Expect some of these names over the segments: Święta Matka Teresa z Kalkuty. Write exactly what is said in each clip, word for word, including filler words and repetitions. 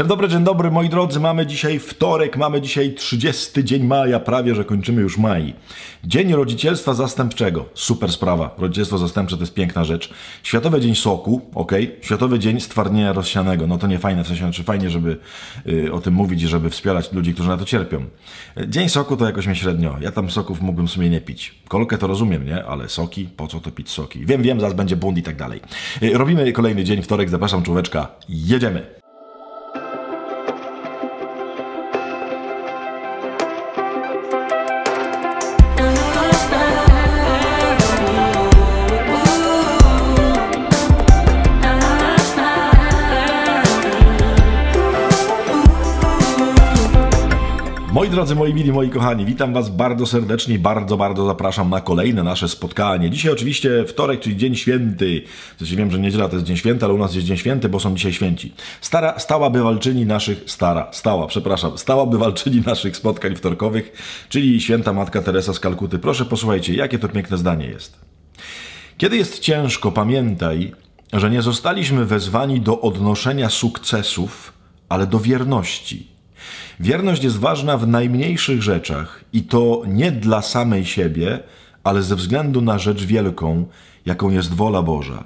Dzień dobry, dzień dobry, moi drodzy. Mamy dzisiaj wtorek, mamy dzisiaj trzydziesty dzień maja, prawie że kończymy już maj. Dzień rodzicielstwa zastępczego. Super sprawa. Rodzicielstwo zastępcze to jest piękna rzecz. Światowy Dzień Soku, ok? Światowy Dzień Stwardnienia Rozsianego. No to nie fajne, w sensie, znaczy fajnie, żeby y, o tym mówić i żeby wspierać ludzi, którzy na to cierpią. Dzień Soku to jakoś mnie średnio. Ja tam soków mógłbym w sumie nie pić. Kolkę to rozumiem, nie? Ale soki? Po co to pić soki? Wiem, wiem, zaraz będzie bunt i tak dalej. Y, robimy kolejny dzień, wtorek. Zapraszam człowieczka. Jedziemy! Moi drodzy, moi mili, moi kochani, witam Was bardzo serdecznie i bardzo, bardzo zapraszam na kolejne nasze spotkanie. Dzisiaj oczywiście wtorek, czyli Dzień Święty. Znaczy, wiem, że niedziela to jest Dzień Święty, ale u nas jest Dzień Święty, bo są dzisiaj święci. Stara, stała bywalczyni naszych, stara, stała, przepraszam, stała bywalczyni naszych spotkań wtorkowych, czyli Święta Matka Teresa z Kalkuty. Proszę, posłuchajcie, jakie to piękne zdanie jest. Kiedy jest ciężko, pamiętaj, że nie zostaliśmy wezwani do odnoszenia sukcesów, ale do wierności. Wierność jest ważna w najmniejszych rzeczach i to nie dla samej siebie, ale ze względu na rzecz wielką, jaką jest wola Boża.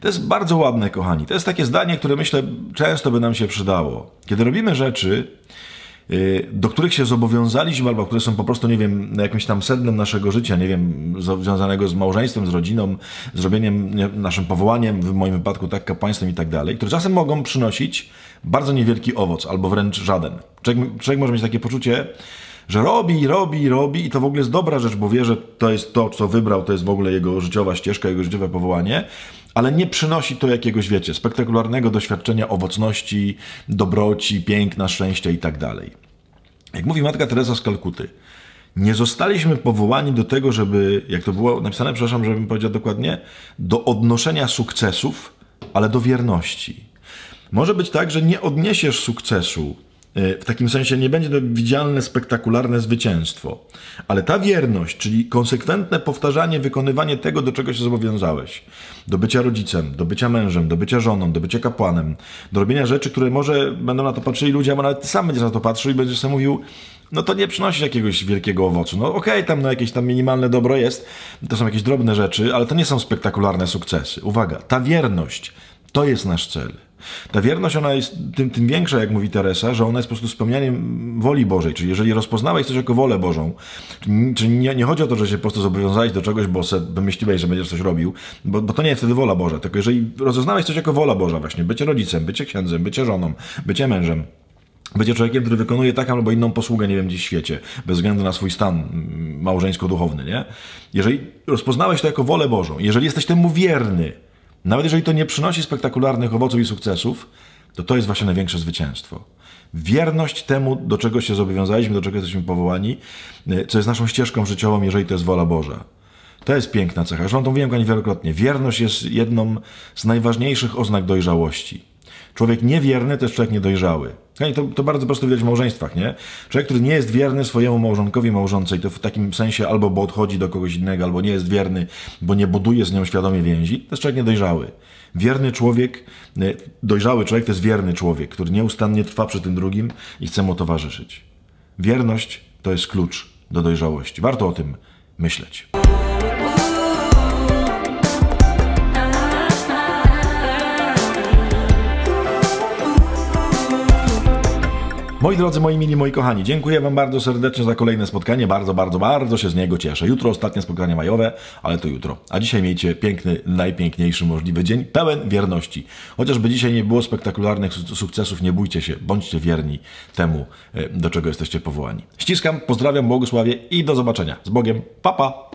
To jest bardzo ładne, kochani. To jest takie zdanie, które myślę często by nam się przydało. Kiedy robimy rzeczy, do których się zobowiązaliśmy, albo które są po prostu, nie wiem, jakimś tam sednem naszego życia, nie wiem, związanego z małżeństwem, z rodziną, z robieniem, naszym powołaniem, w moim wypadku tak, kapłaństwem i tak dalej, które czasem mogą przynosić bardzo niewielki owoc, albo wręcz żaden. Człowiek, człowiek może mieć takie poczucie, że robi, robi, robi i to w ogóle jest dobra rzecz, bo wie, że to jest to, co wybrał, to jest w ogóle jego życiowa ścieżka, jego życiowe powołanie, ale nie przynosi to jakiegoś, wiecie, spektakularnego doświadczenia owocności, dobroci, piękna, szczęścia i tak dalej. Jak mówi Matka Teresa z Kalkuty, nie zostaliśmy powołani do tego, żeby, jak to było napisane, przepraszam, żebym powiedział dokładnie, do odnoszenia sukcesów, ale do wierności. Może być tak, że nie odniesiesz sukcesu, w takim sensie nie będzie to widzialne, spektakularne zwycięstwo. Ale ta wierność, czyli konsekwentne powtarzanie, wykonywanie tego, do czego się zobowiązałeś. Do bycia rodzicem, do bycia mężem, do bycia żoną, do bycia kapłanem. Do robienia rzeczy, które może będą na to patrzyli ludzie, a nawet ty sam będziesz na to patrzył i będziesz sobie mówił, no to nie przynosi jakiegoś wielkiego owocu. No okej, okay, tam no jakieś tam minimalne dobro jest, to są jakieś drobne rzeczy, ale to nie są spektakularne sukcesy. Uwaga, ta wierność, to jest nasz cel. Ta wierność, ona jest tym, tym większa, jak mówi Teresa, że ona jest po prostu spełnianiem woli Bożej. Czyli jeżeli rozpoznałeś coś jako wolę Bożą, czyli nie, nie chodzi o to, że się po prostu zobowiązałeś do czegoś, bo sobie wymyśliłeś, że będziesz coś robił, bo, bo to nie jest wtedy wola Boża. Tylko jeżeli rozeznałeś coś jako wola Boża właśnie, bycie rodzicem, bycie księdzem, bycie żoną, bycie mężem, bycie człowiekiem, który wykonuje taką albo inną posługę, nie wiem, gdzieś w świecie, bez względu na swój stan małżeńsko-duchowny, nie? Jeżeli rozpoznałeś to jako wolę Bożą, jeżeli jesteś temu wierny, nawet jeżeli to nie przynosi spektakularnych owoców i sukcesów, to to jest właśnie największe zwycięstwo. Wierność temu, do czego się zobowiązaliśmy, do czego jesteśmy powołani, co jest naszą ścieżką życiową, jeżeli to jest wola Boża. To jest piękna cecha. Już wam to mówiłem wielokrotnie. Wierność jest jedną z najważniejszych oznak dojrzałości. Człowiek niewierny to jest człowiek niedojrzały. To, to bardzo prosto widać w małżeństwach, nie? Człowiek, który nie jest wierny swojemu małżonkowi, małżoncej, to w takim sensie albo bo odchodzi do kogoś innego, albo nie jest wierny, bo nie buduje z nią świadomie więzi, to jest człowiek niedojrzały. Wierny człowiek, dojrzały człowiek to jest wierny człowiek, który nieustannie trwa przy tym drugim i chce mu towarzyszyć. Wierność to jest klucz do dojrzałości. Warto o tym myśleć. Moi drodzy, moi mili, moi kochani, dziękuję wam bardzo serdecznie za kolejne spotkanie. Bardzo, bardzo, bardzo się z niego cieszę. Jutro ostatnie spotkanie majowe, ale to jutro. A dzisiaj miejcie piękny, najpiękniejszy możliwy dzień, pełen wierności. Chociażby dzisiaj nie było spektakularnych sukcesów, nie bójcie się, bądźcie wierni temu, do czego jesteście powołani. Ściskam, pozdrawiam, błogosławię i do zobaczenia. Z Bogiem, pa, pa!